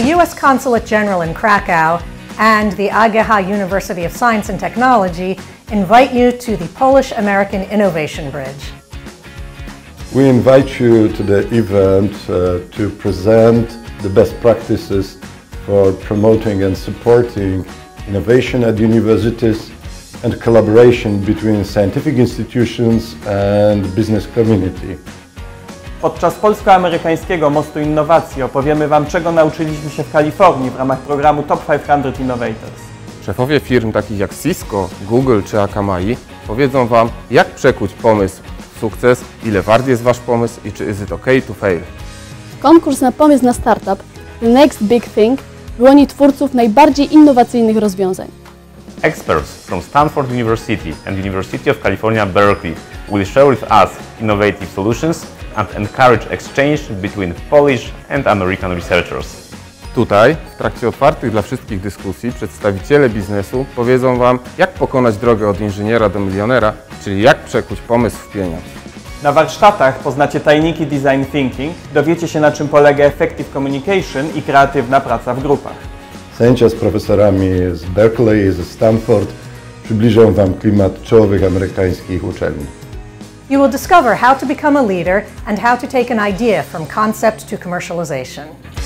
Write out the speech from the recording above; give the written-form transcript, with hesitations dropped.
the U.S. Consulate General in Krakow and the AGH University of Science and Technology invite you to the Polish-American Innovation Bridge. We invite you to the event to present the best practices for promoting and supporting innovation at universities and collaboration between scientific institutions and business community. Podczas polsko-amerykańskiego Mostu Innowacji opowiemy Wam, czego nauczyliśmy się w Kalifornii w ramach programu Top 500 Innovators. Szefowie firm takich jak Cisco, Google czy Akamai powiedzą Wam, jak przekuć pomysł w sukces, ile wart jest Wasz pomysł i czy is it okay to fail. Konkurs na pomysł na startup Next Big Thing broni twórców najbardziej innowacyjnych rozwiązań. Experts from Stanford University and University of California, Berkeley will share with us innovative solutions and encourage exchange between Polish and American researchers. Tutaj, w trakcie otwartych dla wszystkich dyskusji, przedstawiciele biznesu powiedzą Wam, jak pokonać drogę od inżyniera do milionera, czyli jak przekuć pomysł w pieniądz. Na warsztatach poznacie tajniki design thinking, dowiecie się, na czym polega effective communication i kreatywna praca w grupach. Zajęcia z profesorami z Berkeley, ze Stanford przybliżą Wam klimat czołowych amerykańskich uczelni. You will discover how to become a leader and how to take an idea from concept to commercialization.